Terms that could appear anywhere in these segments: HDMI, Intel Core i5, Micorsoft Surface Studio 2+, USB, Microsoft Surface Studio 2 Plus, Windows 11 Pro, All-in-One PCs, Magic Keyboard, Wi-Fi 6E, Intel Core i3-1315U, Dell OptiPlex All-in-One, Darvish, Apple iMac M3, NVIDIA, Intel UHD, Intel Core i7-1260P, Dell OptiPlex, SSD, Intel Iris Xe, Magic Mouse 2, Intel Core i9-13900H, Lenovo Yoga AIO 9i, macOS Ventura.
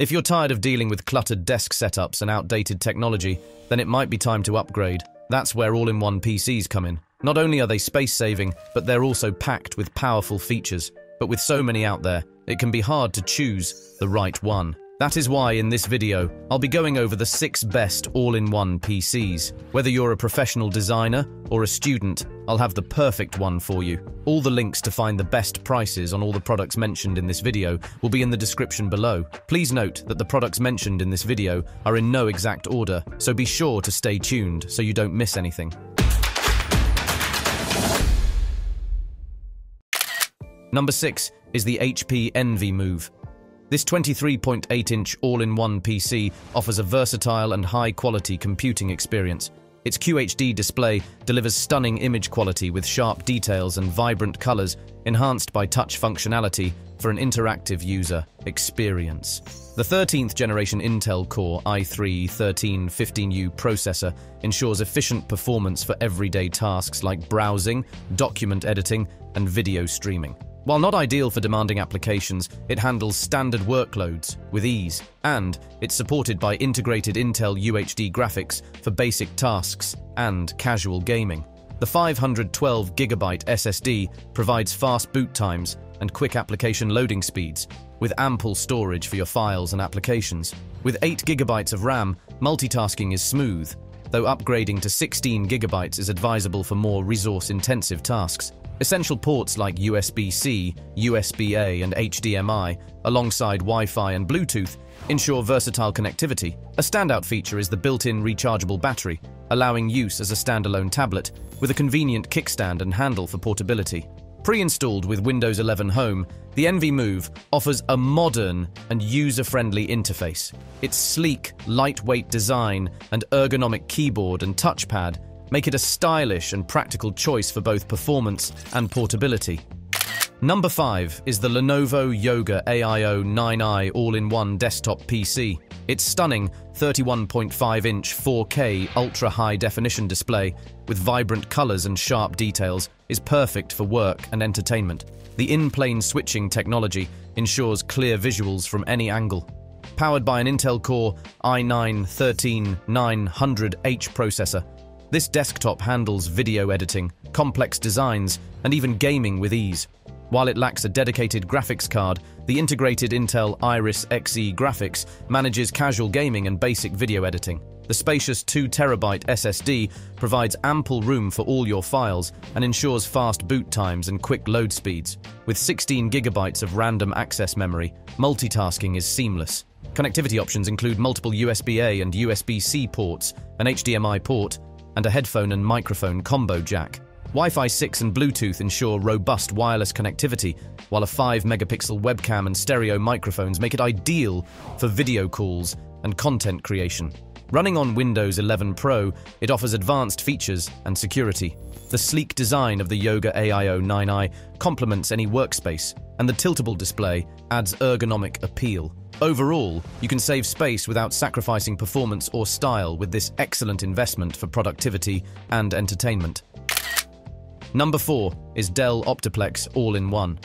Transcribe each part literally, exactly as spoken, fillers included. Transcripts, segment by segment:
If you're tired of dealing with cluttered desk setups and outdated technology, then it might be time to upgrade. That's where all-in-one P Cs come in. Not only are they space-saving, but they're also packed with powerful features. But with so many out there, it can be hard to choose the right one. That is why in this video, I'll be going over the six best all-in-one P Cs. Whether you're a professional designer or a student, I'll have the perfect one for you. All the links to find the best prices on all the products mentioned in this video will be in the description below. Please note that the products mentioned in this video are in no exact order, so be sure to stay tuned so you don't miss anything. Number six is the H P Envy Move. This twenty-three point eight inch all-in-one P C offers a versatile and high-quality computing experience. Its Q H D display delivers stunning image quality with sharp details and vibrant colors, enhanced by touch functionality for an interactive user experience. The thirteenth generation Intel Core i three thirteen fifteen U processor ensures efficient performance for everyday tasks like browsing, document editing, and video streaming. While not ideal for demanding applications, it handles standard workloads with ease, and it's supported by integrated Intel U H D graphics for basic tasks and casual gaming. The five hundred twelve gigabyte S S D provides fast boot times and quick application loading speeds, with ample storage for your files and applications. With eight gigabytes of RAM, multitasking is smooth, though upgrading to sixteen gigabytes is advisable for more resource-intensive tasks. Essential ports like U S B C, U S B A, and H D M I, alongside Wi-Fi and Bluetooth, ensure versatile connectivity. A standout feature is the built-in rechargeable battery, allowing use as a standalone tablet with a convenient kickstand and handle for portability. Pre-installed with Windows eleven Home, the Envy Move offers a modern and user-friendly interface. Its sleek, lightweight design and ergonomic keyboard and touchpad make it a stylish and practical choice for both performance and portability. Number five is the Lenovo Yoga A I O nine i all-in-one desktop P C. Its stunning thirty-one point five inch four K ultra-high definition display with vibrant colors and sharp details is perfect for work and entertainment. The in-plane switching technology ensures clear visuals from any angle. Powered by an Intel Core i nine thirteen nine hundred H processor, this desktop handles video editing, complex designs, and even gaming with ease. While it lacks a dedicated graphics card, the integrated Intel Iris Xe graphics manages casual gaming and basic video editing. The spacious two terabyte S S D provides ample room for all your files and ensures fast boot times and quick load speeds. With sixteen gigabytes of random access memory, multitasking is seamless. Connectivity options include multiple U S B A and U S B C ports, an H D M I port, and a headphone and microphone combo jack. Wi-Fi six and Bluetooth ensure robust wireless connectivity, while a five megapixel webcam and stereo microphones make it ideal for video calls and content creation. Running on Windows eleven Pro, it offers advanced features and security. The sleek design of the Yoga A I O nine i complements any workspace, and the tiltable display adds ergonomic appeal. Overall, you can save space without sacrificing performance or style with this excellent investment for productivity and entertainment. Number four is Dell OptiPlex All-in-One.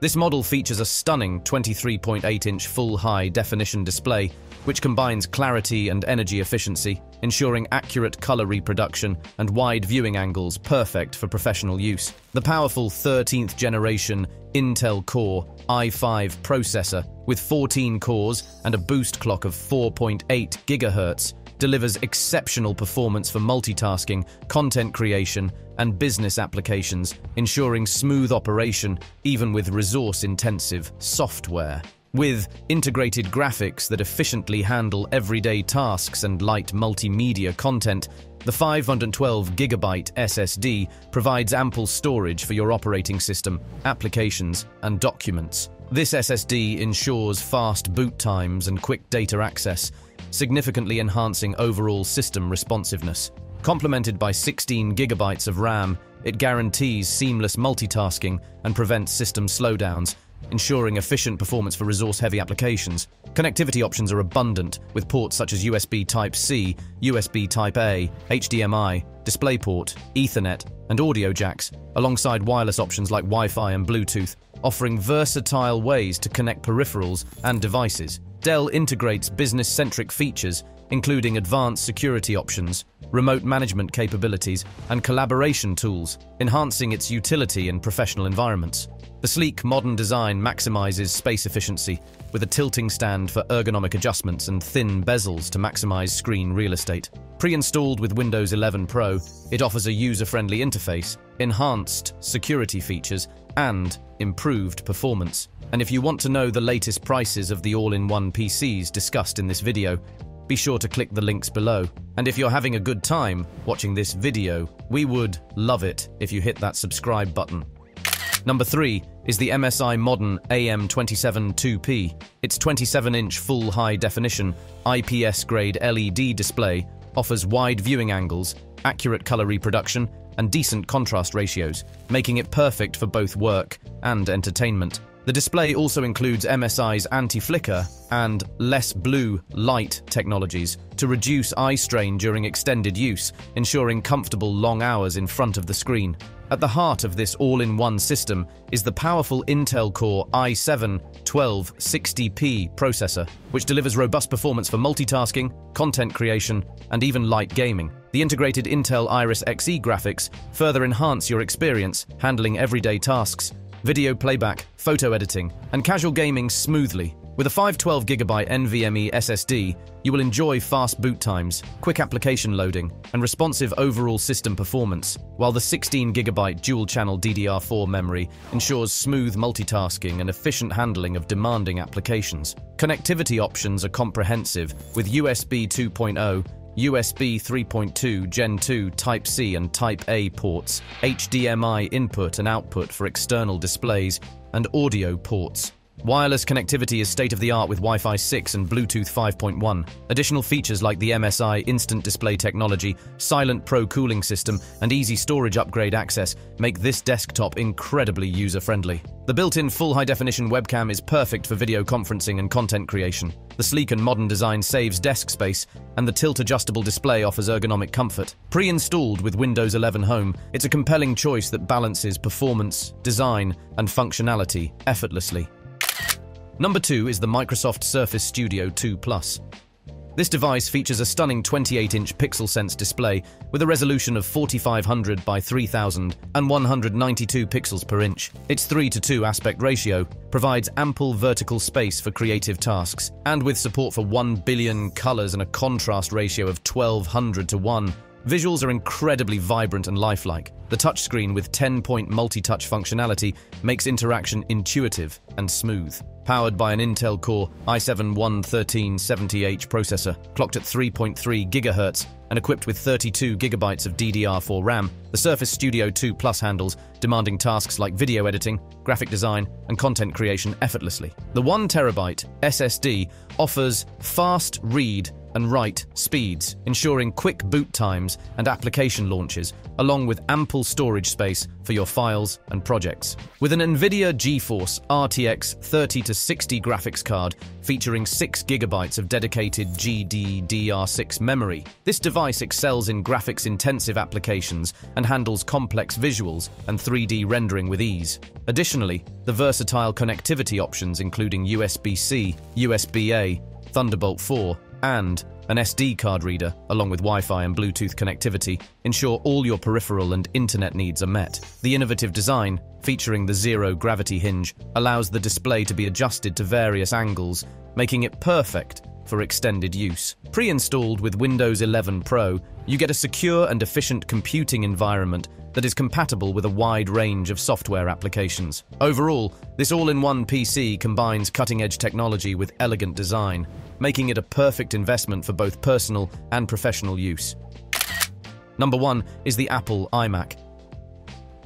This model features a stunning twenty-three point eight inch full high-definition display, which combines clarity and energy efficiency, ensuring accurate color reproduction and wide viewing angles perfect for professional use. The powerful thirteenth generation Intel Core i five processor with fourteen cores and a boost clock of four point eight gigahertz delivers exceptional performance for multitasking, content creation, and business applications, ensuring smooth operation even with resource-intensive software. With integrated graphics that efficiently handle everyday tasks and light multimedia content, the five hundred twelve gigabyte S S D provides ample storage for your operating system, applications, and documents. This S S D ensures fast boot times and quick data access, significantly enhancing overall system responsiveness. Complemented by sixteen gigabytes of RAM, it guarantees seamless multitasking and prevents system slowdowns, ensuring efficient performance for resource-heavy applications. Connectivity options are abundant, with ports such as U S B Type C, U S B Type A, H D M I, DisplayPort, Ethernet, and audio jacks, alongside wireless options like Wi-Fi and Bluetooth, offering versatile ways to connect peripherals and devices. Dell integrates business-centric features, including advanced security options, remote management capabilities, and collaboration tools, enhancing its utility in professional environments. The sleek, modern design maximizes space efficiency, with a tilting stand for ergonomic adjustments and thin bezels to maximize screen real estate. Pre-installed with Windows eleven Pro, it offers a user-friendly interface, enhanced security features, and improved performance. And if you want to know the latest prices of the all-in-one P Cs discussed in this video, be sure to click the links below. And if you're having a good time watching this video, we would love it if you hit that subscribe button. Number three is the M S I Modern A M two seventy-two P. Its twenty-seven inch full high-definition I P S-grade L E D display offers wide viewing angles, accurate color reproduction, and decent contrast ratios, making it perfect for both work and entertainment. The display also includes M S I's anti-flicker and less blue light technologies to reduce eye strain during extended use, ensuring comfortable long hours in front of the screen. At the heart of this all-in-one system is the powerful Intel Core i seven twelve sixty P processor, which delivers robust performance for multitasking, content creation, and even light gaming. The integrated Intel Iris Xe graphics further enhance your experience handling everyday tasks, video playback, photo editing, and casual gaming smoothly. With a five hundred twelve gigabyte NVMe S S D, you will enjoy fast boot times, quick application loading, and responsive overall system performance, while the sixteen gigabyte dual-channel D D R four memory ensures smooth multitasking and efficient handling of demanding applications. Connectivity options are comprehensive, with U S B two point oh, U S B three point two Gen two Type C and Type A ports, H D M I input and output for external displays, and audio ports. Wireless connectivity is state-of-the-art with Wi-Fi six and Bluetooth five point one. Additional features like the M S I Instant Display technology, Silent Pro cooling system, and easy storage upgrade access make this desktop incredibly user-friendly. The built-in full high-definition webcam is perfect for video conferencing and content creation. The sleek and modern design saves desk space, and the tilt-adjustable display offers ergonomic comfort. Pre-installed with Windows eleven Home, it's a compelling choice that balances performance, design, and functionality effortlessly. Number two is the Microsoft Surface Studio two Plus. This device features a stunning twenty-eight inch PixelSense display with a resolution of forty-five hundred by three thousand and one hundred ninety-two pixels per inch. Its three to two aspect ratio provides ample vertical space for creative tasks, and with support for one billion colors and a contrast ratio of twelve hundred to one, visuals are incredibly vibrant and lifelike. The touchscreen with ten point multi-touch functionality makes interaction intuitive and smooth. Powered by an Intel Core i seven one three seventy H processor, clocked at three point three gigahertz and equipped with thirty-two gigabytes of D D R four RAM, the Surface Studio two Plus handles demanding tasks like video editing, graphic design, and content creation effortlessly. The one terabyte S S D offers fast read and write speeds, ensuring quick boot times and application launches, along with ample storage space for your files and projects. With an NVIDIA GeForce R T X thirty to sixty graphics card featuring six gigabytes of dedicated G D D R six memory, this device excels in graphics-intensive applications and handles complex visuals and three D rendering with ease. Additionally, the versatile connectivity options including U S B C, U S B A, Thunderbolt four, and an S D card reader, along with Wi-Fi and Bluetooth connectivity, ensure all your peripheral and internet needs are met. The innovative design, featuring the zero-gravity hinge, allows the display to be adjusted to various angles, making it perfect for extended use. Pre-installed with Windows eleven Pro, you get a secure and efficient computing environment that is compatible with a wide range of software applications. Overall, this all-in-one P C combines cutting-edge technology with elegant design, making it a perfect investment for both personal and professional use. Number one is the Apple iMac.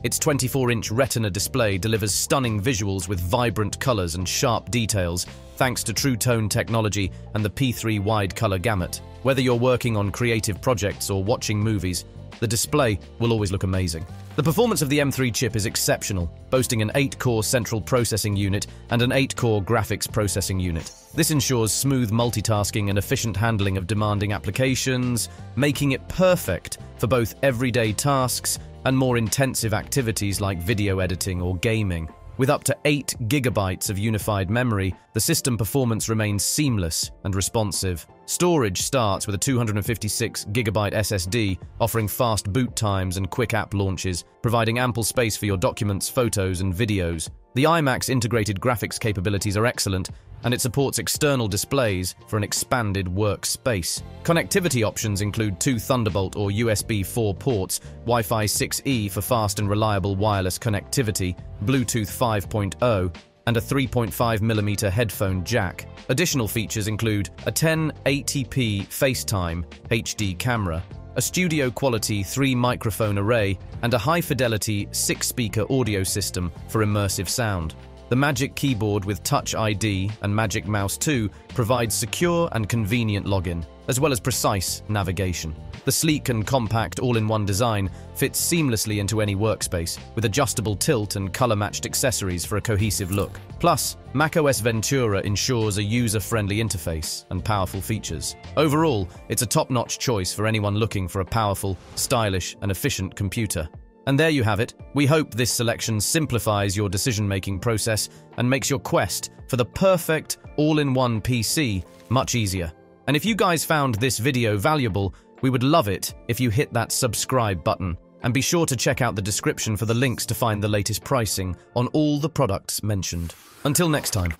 Its twenty-four inch Retina display delivers stunning visuals with vibrant colors and sharp details, thanks to True Tone technology and the P three wide color gamut. Whether you're working on creative projects or watching movies, the display will always look amazing. The performance of the M three chip is exceptional, boasting an eight core central processing unit and an eight core graphics processing unit. This ensures smooth multitasking and efficient handling of demanding applications, making it perfect for both everyday tasks and more intensive activities like video editing or gaming. With up to eight gigabytes of unified memory, the system performance remains seamless and responsive. Storage starts with a two hundred fifty-six gigabyte S S D, offering fast boot times and quick app launches, providing ample space for your documents, photos, and videos. The iMac's integrated graphics capabilities are excellent, and it supports external displays for an expanded workspace. Connectivity options include two Thunderbolt or U S B four ports, Wi-Fi six E for fast and reliable wireless connectivity, Bluetooth five point oh, and a three point five millimeter headphone jack. Additional features include a ten eighty p FaceTime H D camera, a studio-quality three microphone array, and a high-fidelity six speaker audio system for immersive sound. The Magic Keyboard with Touch I D and Magic Mouse two provides secure and convenient login, as well as precise navigation. The sleek and compact all-in-one design fits seamlessly into any workspace, with adjustable tilt and color-matched accessories for a cohesive look. Plus, macOS Ventura ensures a user-friendly interface and powerful features. Overall, it's a top-notch choice for anyone looking for a powerful, stylish, and efficient computer. And there you have it. We hope this selection simplifies your decision-making process and makes your quest for the perfect all-in-one P C much easier. And if you guys found this video valuable, we would love it if you hit that subscribe button, and be sure to check out the description for the links to find the latest pricing on all the products mentioned. Until next time.